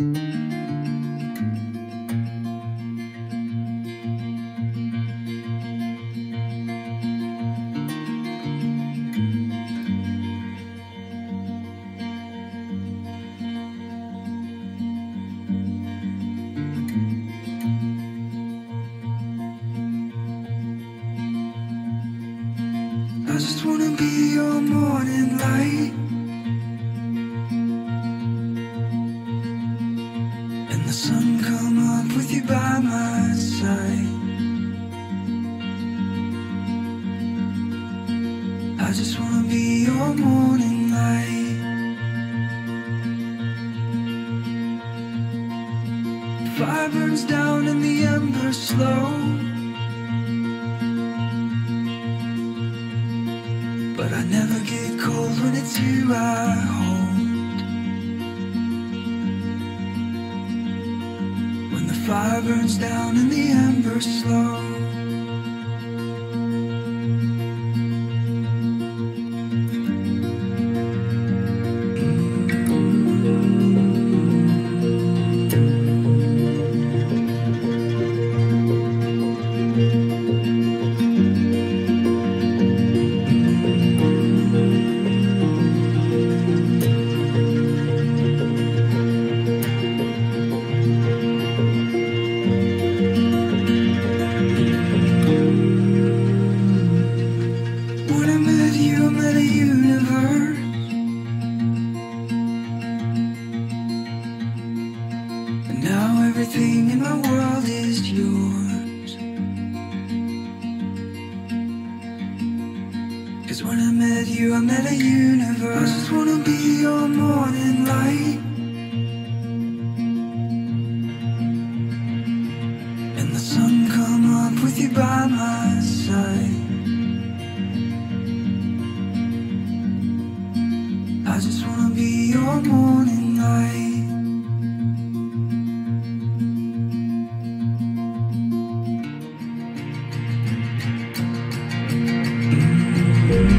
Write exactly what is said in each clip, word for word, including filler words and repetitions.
I just wanna be your morning light, and the sun come up with you by my side. I just wanna be your morning light. Fire burns down and the embers slow, but I never get cold when it's you I hold. When the fire burns down and the embers slow, everything in my world is yours. 'Cause when I met you, I met a universe. I just wanna be your morning light, and the sun come up with you by my side. I just wanna be your morning light. Thank you.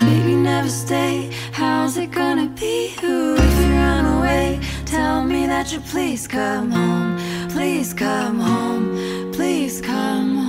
Baby, never stay. How's it gonna be you if you run away? Tell me that you please come home. Please come home. Please come home.